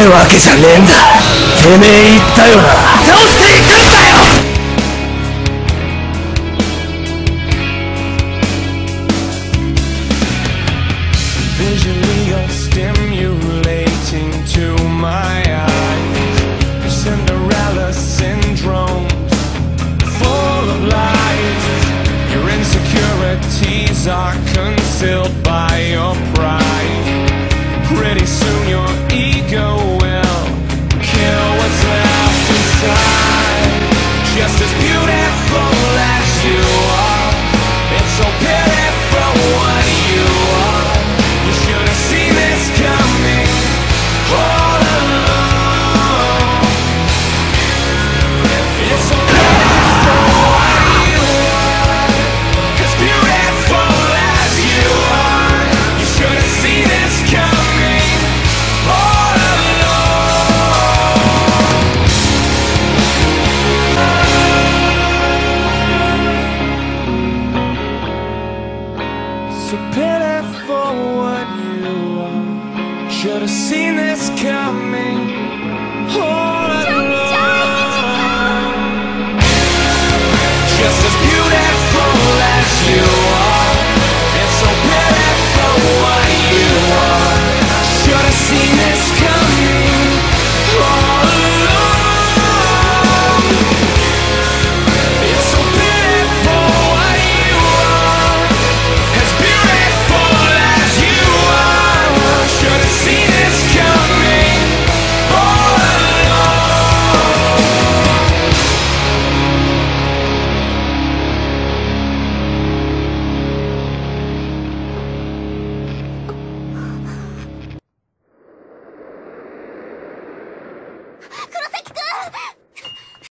てるわけじゃねえんだ。てめえ言ったよな。倒していくんだよ。 Are concealed by your pride. Pretty soon your ego will kill what's left inside. Just as beautiful as you are, it's so pitiful what you are. You should have seen this coming all along. It's so pitiful what you are, 'cause beautiful Should've seen this coming all along. Just as beautiful